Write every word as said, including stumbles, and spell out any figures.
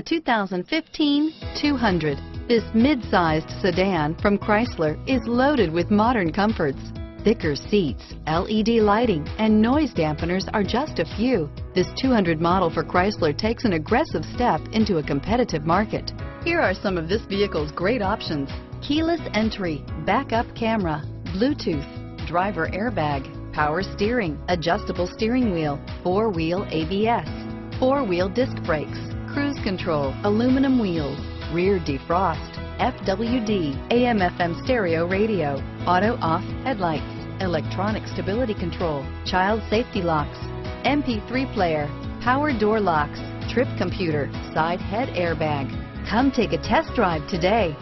The two thousand fifteen two hundred. This mid-sized sedan from Chrysler is loaded with modern comforts. Thicker seats, L E D lighting, and noise dampeners are just a few. This two hundred model for Chrysler takes an aggressive step into a competitive market. Here are some of this vehicle's great options: keyless entry, backup camera, Bluetooth, driver airbag, power steering, adjustable steering wheel, four-wheel A B S, four-wheel disc brakes, cruise control, aluminum wheels, rear defrost, F W D, A M F M stereo radio, auto-off headlights, electronic stability control, child safety locks, M P three player, power door locks, trip computer, side head airbag. Come take a test drive today.